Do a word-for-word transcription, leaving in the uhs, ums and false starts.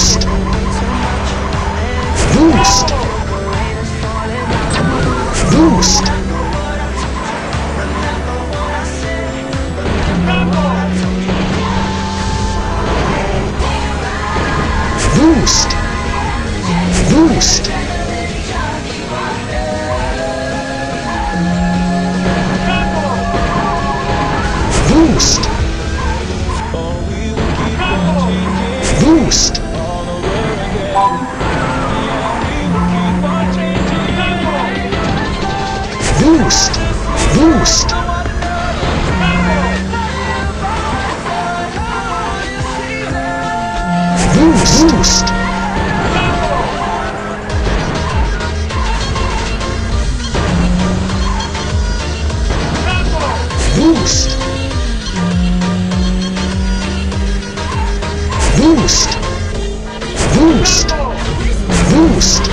Boost! Boost! Boost! Boost! Boost! Boost! Boost! Boost! Boost! Boost! Boost! Boost! Boost! Boost! Boost!